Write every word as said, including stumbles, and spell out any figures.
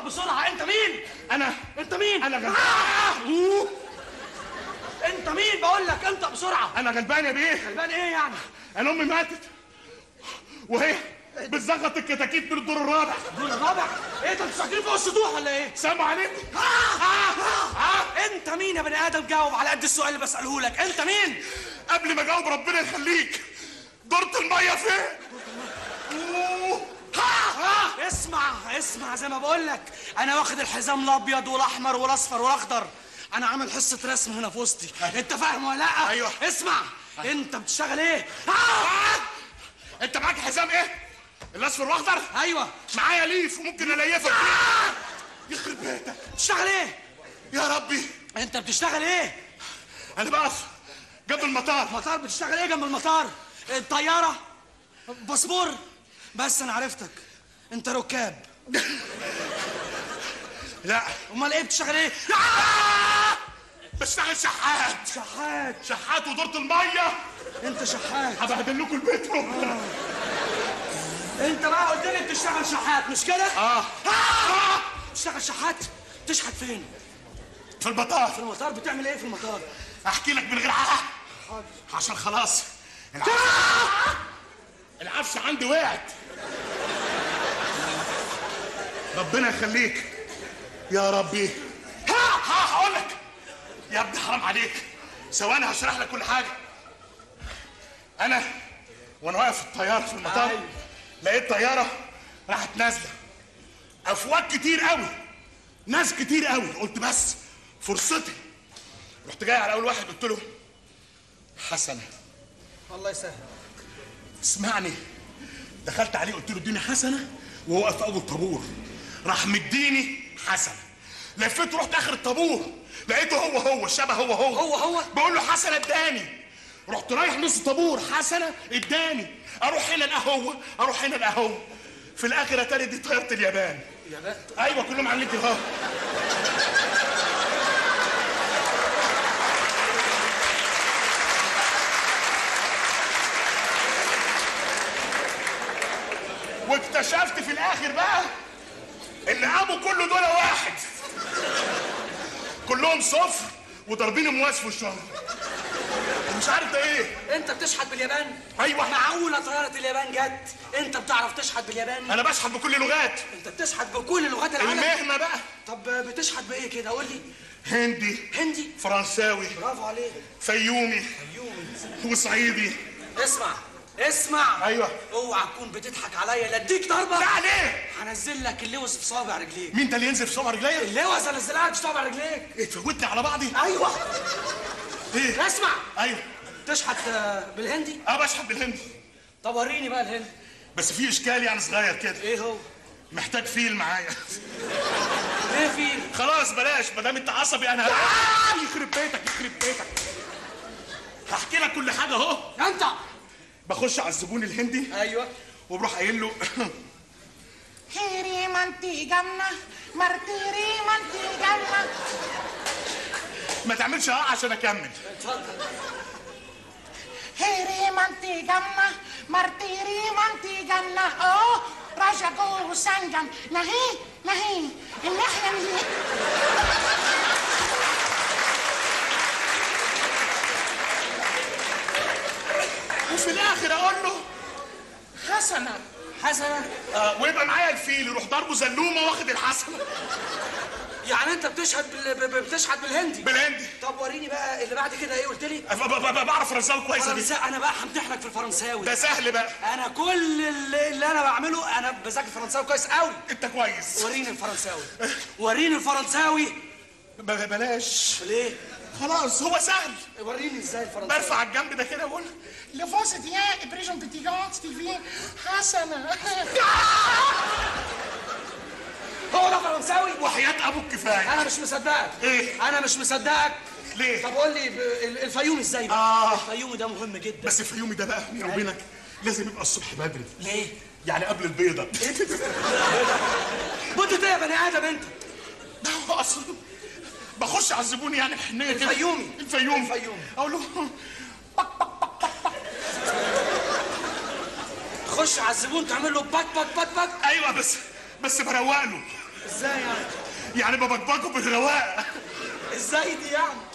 اطلق بسرعه. انت مين؟ انا انت مين؟ انا غلبان. آه. انت مين؟ بقول لك انطق بسرعه. انا غلبان يا بيه. غلبان ايه يعني؟ انا امي ماتت وهي بتزغط الكتاكيت من الدور الرابع. الدور الرابع؟ ايه ده، انتوا ساكنين فوق السطوح ولا ايه؟ سامع عليكم. آه. آه. آه. انت مين يا بني ادم؟ جاوب على قد السؤال اللي بساله لك. انت مين؟ قبل ما اجاوب ربنا يخليك، دورة الميه فين؟ اسمع اسمع زي ما بقول لك، انا واخد الحزام الابيض والاحمر والاصفر والاخضر، انا عامل حصه رسم هنا في وسطي، انت فاهم ولا لا؟ ايوه. اسمع، انت بتشتغل ايه؟ انت معاك حزام ايه؟ الاصفر والاخضر؟ ايوه. معايا ليف وممكن اليفك. يخرب بيتك، بتشتغل ايه؟ يا ربي انت بتشتغل ايه؟ انا بقف جنب المطار. المطار؟ بتشتغل ايه جنب المطار؟ الطياره، باسبور. بس انا عرفتك، انت ركاب. لا. امال ايه بتشتغل ايه؟ بشتغل شحات. شحات شحات ودورة الميه. انت شحات. هبهدل لكم البيت. انت بقى قلت لي بتشتغل شحات مش كده؟ اه. بتشتغل شحات؟ بتشحت فين؟ في المطار. في المطار. بتعمل ايه في المطار؟ احكي لك من غير عقل. حاضر. عشان خلاص العفشه عندي وقعت. ربنا يخليك يا ربي. ها ها هقول لك يا ابني، حرام عليك. ثواني هشرح لك كل حاجه. انا وانا واقف في الطياره في المطار لقيت طياره راحت نازله، افواج كتير قوي، ناس كتير قوي. قلت بس فرصتي، رحت جاي على اول واحد قلت له حسنه. الله يسهل. اسمعني، دخلت عليه قلت له اديني حسنه، وهو واقف في اول طابور راح مديني حسنه. لفيت رحت اخر الطابور لقيته هو هو الشبه هو هو هو هو بقول له حسنه اداني. رحت رايح نص طابور حسنه اداني، اروح هنا الاهو اروح هنا الاهو. في الاخر اتاري دي طياره اليابان. اليابان؟ ايوه، كلهم عاملين كده اهو. واكتشفت في الاخر بقى ان ابو كله دول واحد، كلهم صفر وضاربين امواس في الشهر. مش عارف ده ايه. انت بتشحت باليابان؟ ايوه. معقوله طياره اليابان جت؟ انت بتعرف تشحت باليابان؟ انا بشحت بكل اللغات. انت بتشحت بكل لغات العالم؟ المهنه بقى. طب بتشحت بايه كده قول لي؟ هندي. هندي؟ فرنساوي. برافو عليك. فيومي. فيومي وصعيدي. اسمع اسمع. ايوه. اوعى تكون بتضحك عليا، لا اديك ضربه. لا ليه؟ هنزل لك اللوز في صوابع رجليك. مين ده اللي ينزل في صوابع رجليا؟ اللوز هنزلها لك في صوابع رجليك. ايه تفوتني على بعضي؟ ايوه. ايه؟ اسمع. ايوه. تشحت بالهندي؟ اه بشحت بالهندي. طب وريني بقى الهندي. بس في اشكال يعني صغير كده. ايه هو؟ محتاج فيل معايا. ليه فيل؟ خلاص بلاش، ما دام انت عصبي انا. يخرب بيتك يخرب بيتك. هحكي لك كل حاجه اهو. انت بخش على الزبون الهندي. ايوه. وبروح قايل له هيري مانتي جنة مرتيري مانتي جنة. ما تعملش اه عشان اكمل. اتفضل. هيري مانتي جنة مرتيري مانتي جنة اوه راجا جو وسانجن نهي نهي الناحية دي. وفي الاخر اقول له حسنه حسنه آه، ويبقى معايا الفيل يروح ضربه زلومه واخد الحسنه. يعني انت بتشحت بال... بتشحت بالهندي؟ بالهندي. طب وريني بقى اللي بعد كده ايه قلت لي؟ بعرف فرنساوي كويس. فرنساوي؟ انا بقى همتحنك في الفرنساوي ده سهل بقى. انا كل اللي, اللي انا بعمله انا بذاكر فرنساوي كويس قوي. انت كويس. وريني الفرنساوي. وريني الفرنساوي. بلاش. ليه؟ خلاص هو سهل. وريني ازاي الفرنساوي. برفع على الجنب ده كده واقول لفوس ديان بريجون بتيجانت تيفي حسنه. هو ده فرنساوي؟ وحياة ابوك كفايه. انا مش مصدقك. ايه؟ انا مش مصدقك. ليه؟ طب قول لي الفيومي ازاي بقى؟ آه. الفيومي ده مهم جدا. بس الفيومي ده بقى بيني وبينك لازم يبقى الصبح بدري. ليه؟ يعني قبل البيضه. بيضه ايه يا بني ادم انت؟ ده هو اصلا بخش على الزبون يعني بحنيه كده. الفيومي الفيومي الفيومي اقول له خش على الزبون تعمل له باك باك باك باك. ايوه بس بس بروق له. ازاي يعني؟ يعني ببكبكوا بالرواق. ازاي دي يعني؟